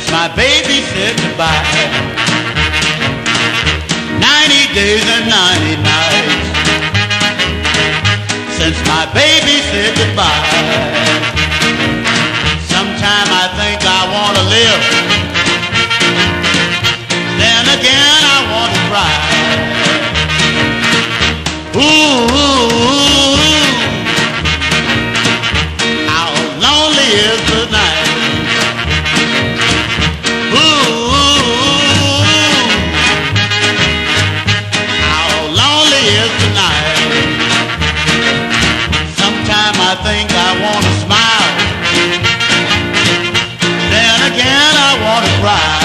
since my baby said goodbye. 90 days and 90 nights since my baby said goodbye. Sometime I think I want to live, then again I want to cry. Ooh, ooh, ooh, how lonely is the night. I think I want to smile, then again I want to cry.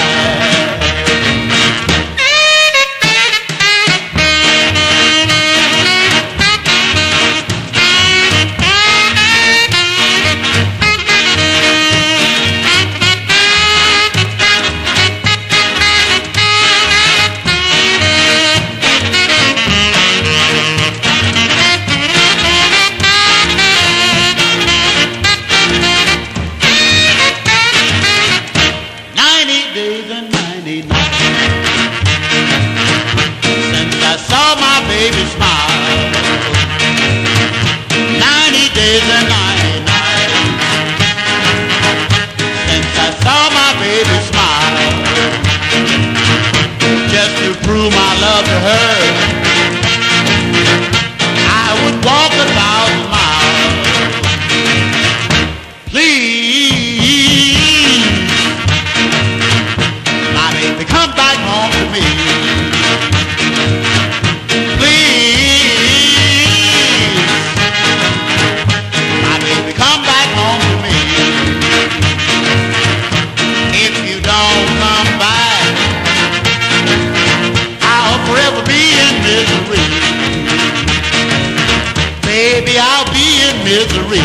Misery,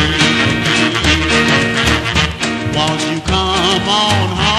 won't you come on home?